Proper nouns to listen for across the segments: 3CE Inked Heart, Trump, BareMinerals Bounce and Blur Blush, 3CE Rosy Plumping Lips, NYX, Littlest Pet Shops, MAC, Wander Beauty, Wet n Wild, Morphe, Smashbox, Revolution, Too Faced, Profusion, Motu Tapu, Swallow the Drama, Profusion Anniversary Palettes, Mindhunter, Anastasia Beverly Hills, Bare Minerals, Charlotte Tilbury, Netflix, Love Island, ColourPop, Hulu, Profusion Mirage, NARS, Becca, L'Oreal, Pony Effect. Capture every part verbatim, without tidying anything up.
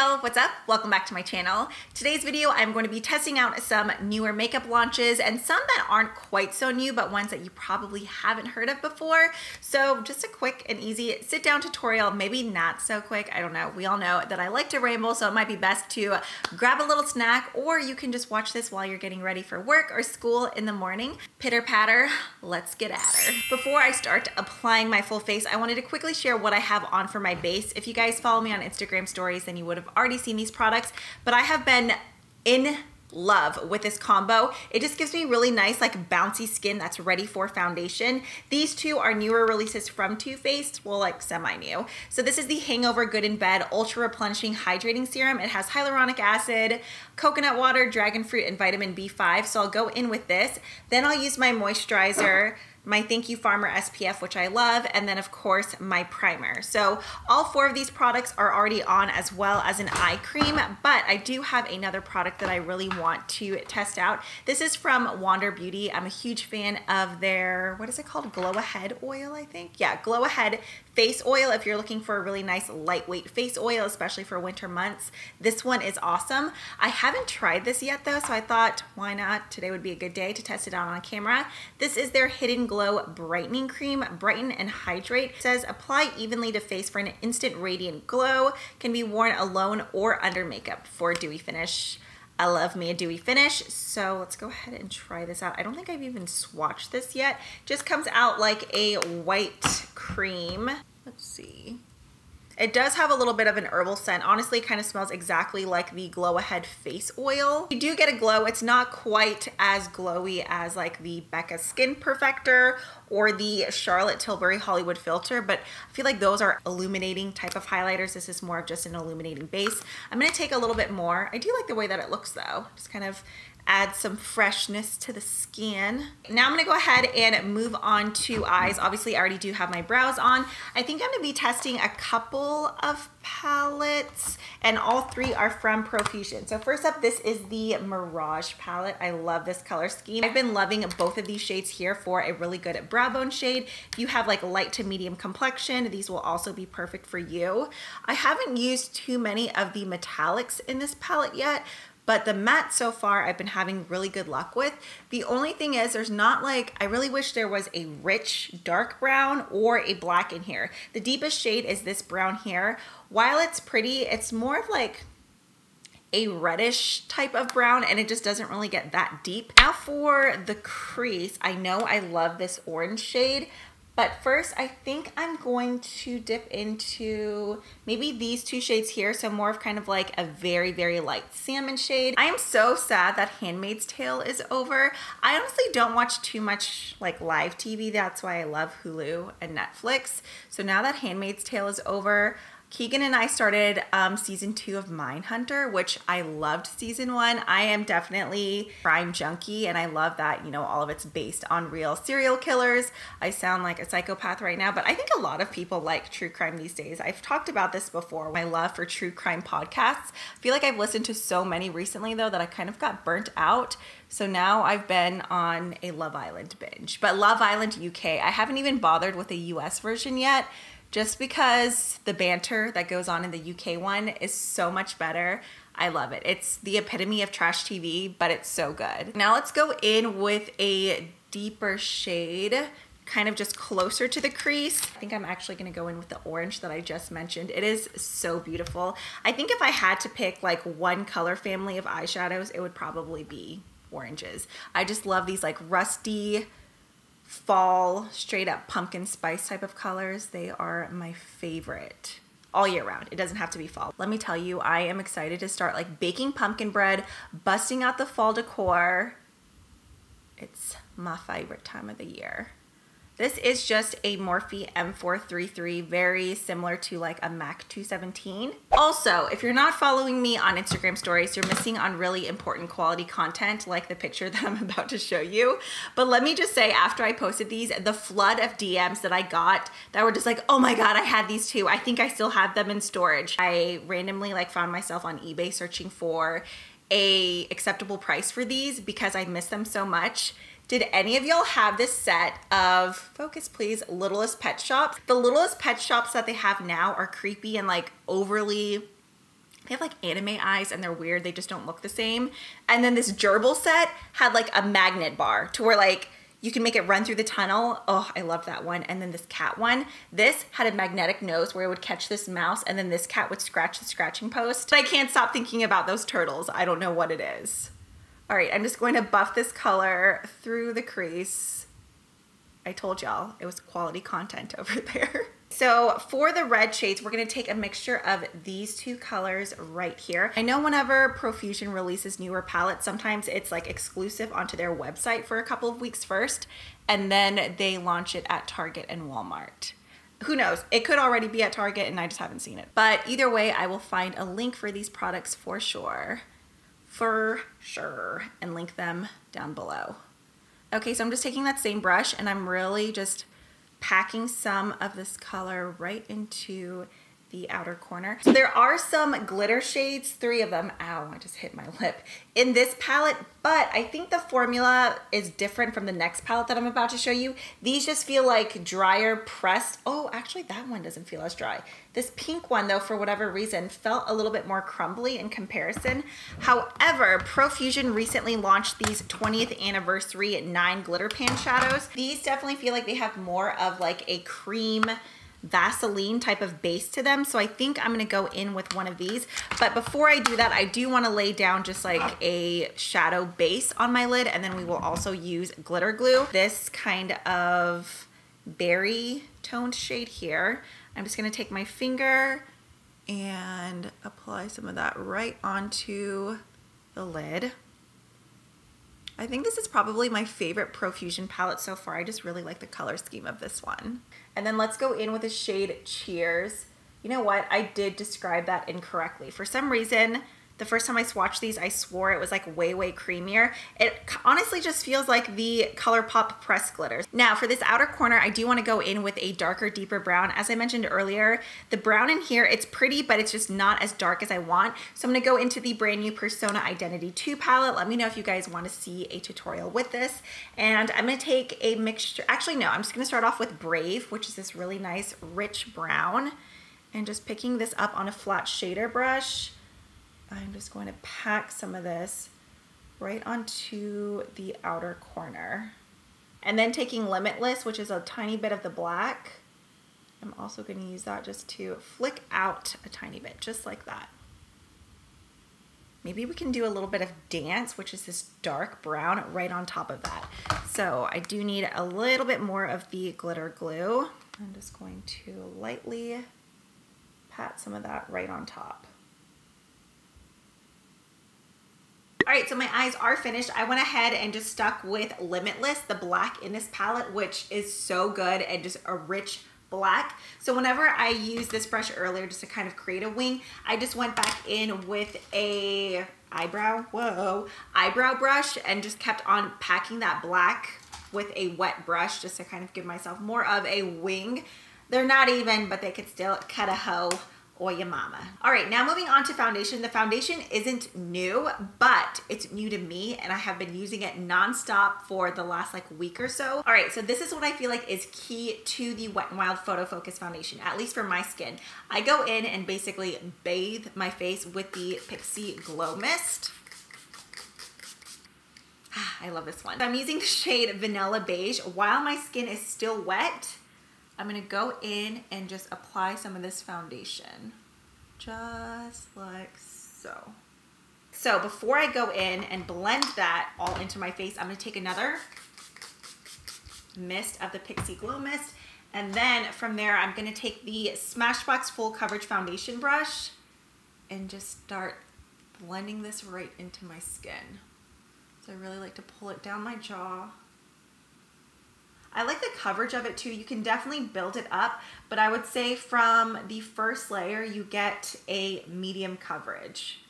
Sale, what's up? Welcome back to my channel. Today's video, I'm going to be testing out some newer makeup launches and some that aren't quite so new, but ones that you probably haven't heard of before. So just a quick and easy sit down tutorial, maybe not so quick, I don't know. We all know that I like to ramble, so it might be best to grab a little snack, or you can just watch this while you're getting ready for work or school in the morning. Pitter patter, let's get at her. Before I start applying my full face, I wanted to quickly share what I have on for my base. If you guys follow me on Instagram stories, then you would have already seen these products, but I have been in love with this combo. It just gives me really nice, like, bouncy skin that's ready for foundation. These two are newer releases from Too Faced, well, like semi-new. So this is the Hangover Good in Bed Ultra Replenishing Hydrating Serum. It has hyaluronic acid, coconut water, dragon fruit, and vitamin B five. So I'll go in with this. Then I'll use my moisturizer, my Thank You Farmer S P F, which I love, and then of course my primer. So all four of these products are already on, as well as an eye cream, but I do have another product that I really want to test out. This is from Wander Beauty. I'm a huge fan of their, what is it called? Glow Ahead Oil, I think. Yeah, Glow Ahead Face Oil. If you're looking for a really nice lightweight face oil, especially for winter months, this one is awesome. I haven't tried this yet though, so I thought, why not? Today would be a good day to test it out on camera. This is their Hidden Glow Brightening Cream, Brighten and Hydrate. It says apply evenly to face for an instant radiant glow, can be worn alone or under makeup for a dewy finish. I love me a dewy finish, so let's go ahead and try this out. I don't think I've even swatched this yet. Just comes out like a white cream. Let's see. It does have a little bit of an herbal scent. Honestly, it kind of smells exactly like the Glow Ahead Face Oil. You do get a glow. It's not quite as glowy as like the Becca Skin Perfector or the Charlotte Tilbury Hollywood Filter, but I feel like those are illuminating type of highlighters. This is more of just an illuminating base. I'm gonna take a little bit more. I do like the way that it looks though. Just kind of add some freshness to the skin. Now I'm gonna go ahead and move on to eyes. Obviously, I already do have my brows on. I think I'm gonna be testing a couple of palettes, and all three are from Profusion. So first up, this is the Mirage palette. I love this color scheme. I've been loving both of these shades here for a really good brow bone shade. If you have like light to medium complexion, these will also be perfect for you. I haven't used too many of the metallics in this palette yet, but the matte so far I've been having really good luck with. The only thing is there's not like, I really wish there was a rich dark brown or a black in here. The deepest shade is this brown here. While it's pretty, it's more of like a reddish type of brown, and it just doesn't really get that deep. Now for the crease, I know I love this orange shade, but first, I think I'm going to dip into maybe these two shades here. So more of kind of like a very, very light salmon shade. I am so sad that Handmaid's Tale is over. I honestly don't watch too much like live T V. That's why I love Hulu and Netflix. So now that Handmaid's Tale is over, Keegan and I started um, season two of Mindhunter, which I loved season one. I am definitely a crime junkie, and I love that, you know, all of it's based on real serial killers. I sound like a psychopath right now, but I think a lot of people like true crime these days. I've talked about this before, my love for true crime podcasts. I feel like I've listened to so many recently though that I kind of got burnt out. So now I've been on a Love Island binge, but Love Island U K. I haven't even bothered with a U S version yet, just because the banter that goes on in the U K one is so much better. I love it. It's the epitome of trash T V, but it's so good. Now let's go in with a deeper shade, kind of just closer to the crease. I think I'm actually gonna go in with the orange that I just mentioned. It is so beautiful. I think if I had to pick like one color family of eyeshadows, it would probably be oranges. I just love these like rusty, fall, straight up pumpkin spice type of colors. They are my favorite all year round. It doesn't have to be fall. Let me tell you, I am excited to start like baking pumpkin bread, busting out the fall decor. It's my favorite time of the year. This is just a Morphe M four thirty-three, very similar to like a MAC two seventeen. Also, if you're not following me on Instagram stories, you're missing on really important quality content like the picture that I'm about to show you. But let me just say, after I posted these, the flood of D Ms that I got that were just like, oh my God, I had these too. I think I still have them in storage. I randomly like found myself on eBay searching for a acceptable price for these because I miss them so much. Did any of y'all have this set of, focus please, Littlest Pet Shops? The Littlest Pet Shops that they have now are creepy and like overly They have like anime eyes and they're weird. They just don't look the same. And then this gerbil set had like a magnet bar to where like you can make it run through the tunnel. Oh, I love that one. And then this cat one, this had a magnetic nose where it would catch this mouse and then this cat would scratch the scratching post. But I can't stop thinking about those turtles. I don't know what it is. All right, I'm just going to buff this color through the crease. I told y'all it was quality content over there. So for the red shades, we're gonna take a mixture of these two colors right here. I know whenever Profusion releases newer palettes, sometimes it's like exclusive onto their website for a couple of weeks first, and then they launch it at Target and Walmart. Who knows? It could already be at Target and I just haven't seen it. But either way, I will find a link for these products for sure, for sure, and link them down below. Okay, so I'm just taking that same brush and I'm really just packing some of this color right into the outer corner. So there are some glitter shades, three of them, ow, I just hit my lip, in this palette, but I think the formula is different from the next palette that I'm about to show you. These just feel like drier pressed. Oh, actually that one doesn't feel as dry. This pink one though, for whatever reason, felt a little bit more crumbly in comparison. However, Profusion recently launched these twentieth anniversary nine glitter pan shadows. These definitely feel like they have more of like a cream Vaseline type of base to them. So I think I'm gonna go in with one of these. But before I do that, I do wanna lay down just like a shadow base on my lid, and then we will also use glitter glue. This kind of berry toned shade here. I'm just gonna take my finger and apply some of that right onto the lid. I think this is probably my favorite Profusion palette so far. I just really like the color scheme of this one. And then let's go in with the shade Cheers. You know what? I did describe that incorrectly. For some reason, the first time I swatched these, I swore it was like way, way creamier. It honestly just feels like the ColourPop pressed glitters. Now for this outer corner, I do wanna go in with a darker, deeper brown. As I mentioned earlier, the brown in here, it's pretty, but it's just not as dark as I want. So I'm gonna go into the brand new Persona Identity two palette. Let me know if you guys wanna see a tutorial with this. And I'm gonna take a mixture, actually no, I'm just gonna start off with Brave, which is this really nice, rich brown. And just picking this up on a flat shader brush, I'm just going to pack some of this right onto the outer corner. And then taking Limitless, which is a tiny bit of the black, I'm also going to use that just to flick out a tiny bit, just like that. Maybe we can do a little bit of Dance, which is this dark brown right on top of that. So I do need a little bit more of the glitter glue. I'm just going to lightly pat some of that right on top. All right, so my eyes are finished. I went ahead and just stuck with Limitless, the black in this palette, which is so good and just a rich black. So whenever I used this brush earlier just to kind of create a wing, I just went back in with a eyebrow, whoa, eyebrow brush and just kept on packing that black with a wet brush just to kind of give myself more of a wing. They're not even, but they could still cut a hoe or your mama. All right, now moving on to foundation. The foundation isn't new, but it's new to me and I have been using it nonstop for the last like week or so. All right, so this is what I feel like is key to the Wet n Wild Photo Focus Foundation, at least for my skin. I go in and basically bathe my face with the Pixi Glow Mist. Ah, I love this one. I'm using the shade Vanilla Beige. While my skin is still wet, I'm gonna go in and just apply some of this foundation, just like so. So before I go in and blend that all into my face, I'm gonna take another mist of the Pixi Glow Mist, and then from there, I'm gonna take the Smashbox Full Coverage Foundation brush and just start blending this right into my skin. So I really like to pull it down my jaw. I like the coverage of it too. You can definitely build it up, but I would say from the first layer, you get a medium coverage.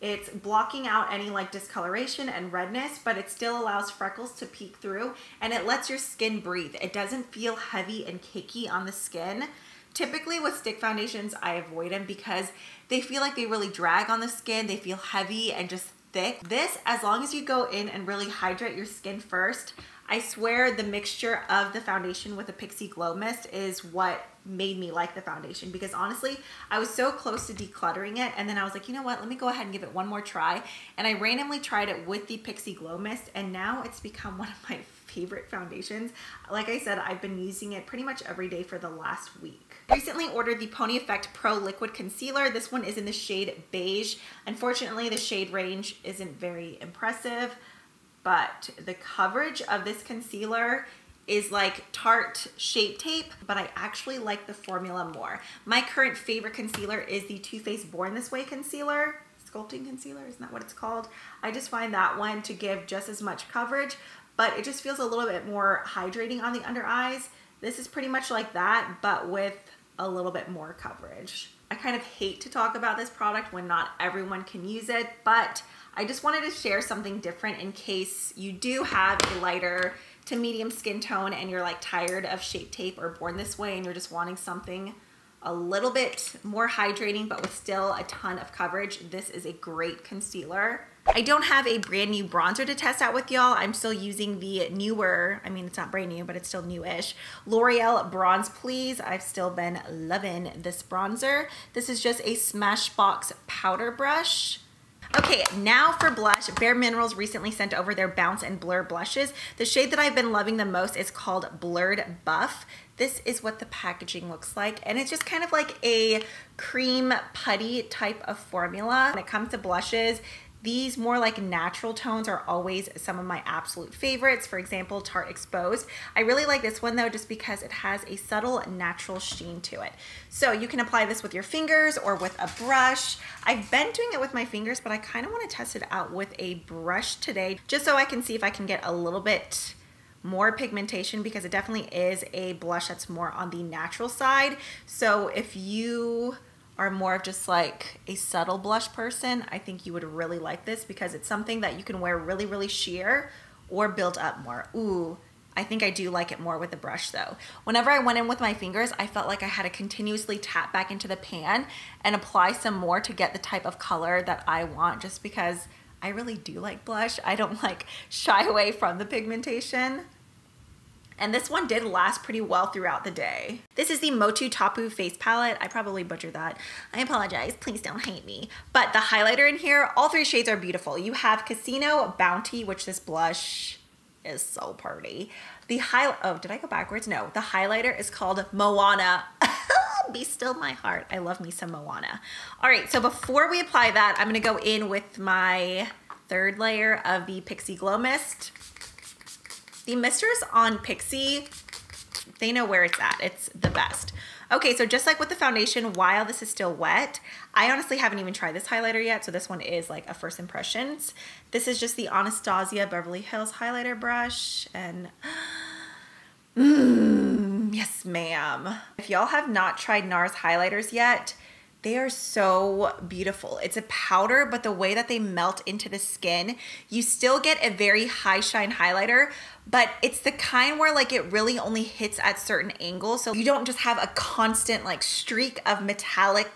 It's blocking out any like discoloration and redness, but it still allows freckles to peek through and it lets your skin breathe. It doesn't feel heavy and cakey on the skin. Typically with stick foundations, I avoid them because they feel like they really drag on the skin. They feel heavy and just thick. This, as long as you go in and really hydrate your skin first, I swear the mixture of the foundation with a Pixi Glow Mist is what made me like the foundation, because honestly, I was so close to decluttering it, and then I was like, you know what, let me go ahead and give it one more try, and I randomly tried it with the Pixi Glow Mist, and now it's become one of my favorite foundations. Like I said, I've been using it pretty much every day for the last week. Recently ordered the Pony Effect Pro Liquid Concealer. This one is in the shade Beige. Unfortunately, the shade range isn't very impressive, but the coverage of this concealer is like Tarte Shape Tape, but I actually like the formula more. My current favorite concealer is the Too Faced Born This Way concealer. Sculpting concealer, isn't that what it's called? I just find that one to give just as much coverage, but it just feels a little bit more hydrating on the under eyes. This is pretty much like that, but with a little bit more coverage. I kind of hate to talk about this product when not everyone can use it, but I just wanted to share something different in case you do have a lighter to medium skin tone and you're like tired of Shape Tape or Born This Way and you're just wanting something a little bit more hydrating but with still a ton of coverage. This is a great concealer. I don't have a brand new bronzer to test out with y'all. I'm still using the newer, I mean, it's not brand new, but it's still newish, L'Oreal Bronze Please. I've still been loving this bronzer. This is just a Smashbox powder brush. Okay, now for blush. Bare Minerals recently sent over their Bounce and Blur blushes. The shade that I've been loving the most is called Blurred Buff. This is what the packaging looks like, and it's just kind of like a cream putty type of formula. When it comes to blushes, these more like natural tones are always some of my absolute favorites. For example, Tarte Exposed. I really like this one though, just because it has a subtle natural sheen to it. So you can apply this with your fingers or with a brush. I've been doing it with my fingers, but I kind of want to test it out with a brush today, just so I can see if I can get a little bit more pigmentation, because it definitely is a blush that's more on the natural side. So if you are more of just like a subtle blush person, I think you would really like this, because it's something that you can wear really, really sheer or build up more. Ooh, I think I do like it more with the brush though. Whenever I went in with my fingers, I felt like I had to continuously tap back into the pan and apply some more to get the type of color that I want, just because I really do like blush. I don't like shy away from the pigmentation. And this one did last pretty well throughout the day. This is the Motu Tapu face palette. I probably butchered that. I apologize, please don't hate me. But the highlighter in here, all three shades are beautiful. You have Casino, Bounty, which this blush is so pretty. The highlight, oh, did I go backwards? No, the highlighter is called Moana. Be still my heart. I love me some Moana. All right, so before we apply that, I'm gonna go in with my third layer of the Pixi Glow Mist. The misters on Pixi, they know where it's at. It's the best. Okay, so just like with the foundation, while this is still wet, I honestly haven't even tried this highlighter yet, so this one is like a first impressions. This is just the Anastasia Beverly Hills highlighter brush, and mm, yes ma'am. If y'all have not tried NARS highlighters yet, they are so beautiful. It's a powder, but the way that they melt into the skin, you still get a very high shine highlighter, but it's the kind where like it really only hits at certain angles. So you don't just have a constant like streak of metallic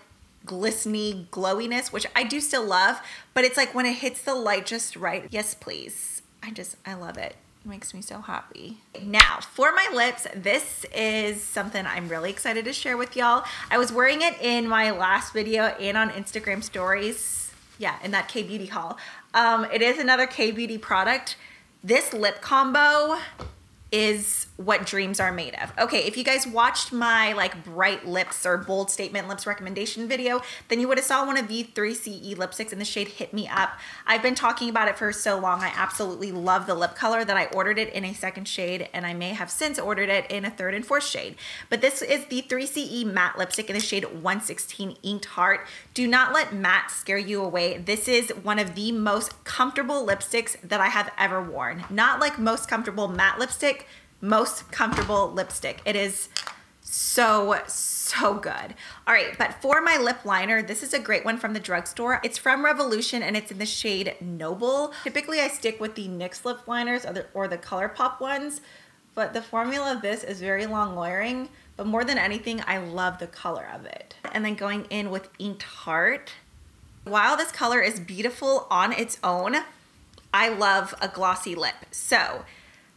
glistening glowiness, which I do still love, but it's like when it hits the light just right. Yes, please. I just, I love it. It makes me so happy. Now for my lips, this is something I'm really excited to share with y'all. I was wearing it in my last video and on Instagram stories. Yeah, in that K-Beauty haul. Um, it is another K-Beauty product. This lip combo is what dreams are made of. Okay, if you guys watched my like bright lips or bold statement lips recommendation video, then you would have saw one of the three C E lipsticks in the shade Hit Me Up. I've been talking about it for so long. I absolutely love the lip color that I ordered it in a second shade, and I may have since ordered it in a third and fourth shade. But this is the three C E matte lipstick in the shade one sixteen Inked Heart. Do not let matte scare you away. This is one of the most comfortable lipsticks that I have ever worn. Not like most comfortable matte lipstick, most comfortable lipstick. It is so, so good. All right, but for my lip liner, this is a great one from the drugstore. It's from Revolution and it's in the shade Noble. Typically I stick with the N Y X lip liners or the, or the ColourPop ones, but the formula of this is very long wearing, but more than anything, I love the color of it. And then going in with Inked Heart. While this color is beautiful on its own, I love a glossy lip. So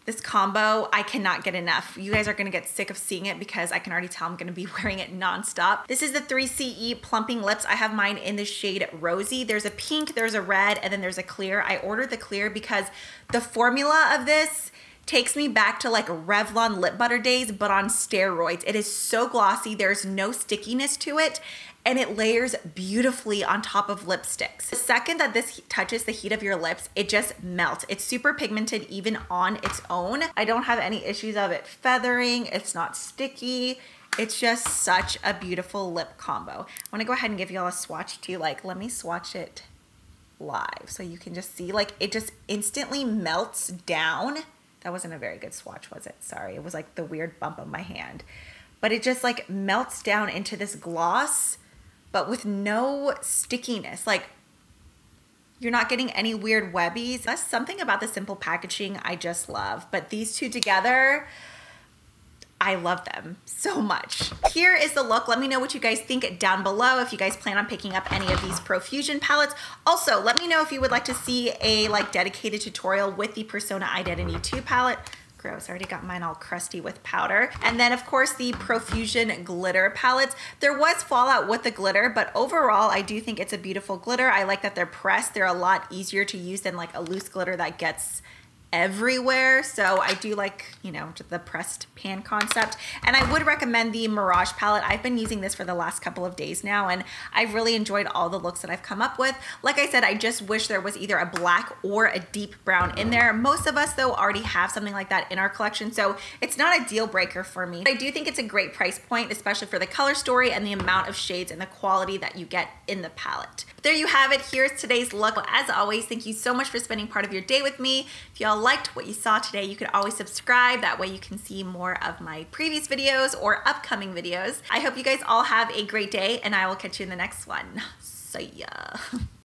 This combo, I cannot get enough. You guys are gonna get sick of seeing it because I can already tell I'm gonna be wearing it nonstop. This is the three C E Plumping Lips. I have mine in the shade Rosy. There's a pink, there's a red, and then there's a clear. I ordered the clear because the formula of this takes me back to like Revlon lip butter days, but on steroids. It is so glossy, there's no stickiness to it, and it layers beautifully on top of lipsticks. The second that this touches the heat of your lips, it just melts. It's super pigmented even on its own. I don't have any issues of it feathering, it's not sticky. It's just such a beautiful lip combo. I wanna go ahead and give y'all a swatch too. Like, let me swatch it live so you can just see, like, it just instantly melts down. That wasn't a very good swatch, was it? Sorry, it was like the weird bump of my hand. But it just like melts down into this gloss, but with no stickiness. Like, you're not getting any weird webbies. That's something about the simple packaging I just love. But these two together, I love them so much. Here is the look. Let me know what you guys think down below if you guys plan on picking up any of these Profusion palettes. Also, let me know if you would like to see a like dedicated tutorial with the Persona Identity two palette. Gross, I already got mine all crusty with powder. And then of course the Profusion glitter palettes. There was fallout with the glitter, but overall I do think it's a beautiful glitter. I like that they're pressed. They're a lot easier to use than like a loose glitter that gets everywhere. So I do like, you know, the pressed pan concept. And I would recommend the Mirage palette. I've been using this for the last couple of days now, and I've really enjoyed all the looks that I've come up with. Like I said, I just wish there was either a black or a deep brown in there. Most of us though already have something like that in our collection, so it's not a deal breaker for me. But I do think it's a great price point, especially for the color story and the amount of shades and the quality that you get in the palette. But there you have it. Here's today's look. As always, thank you so much for spending part of your day with me. If y'all liked what you saw today, you could always subscribe. That way you can see more of my previous videos or upcoming videos. I hope you guys all have a great day, and I will catch you in the next one. See ya.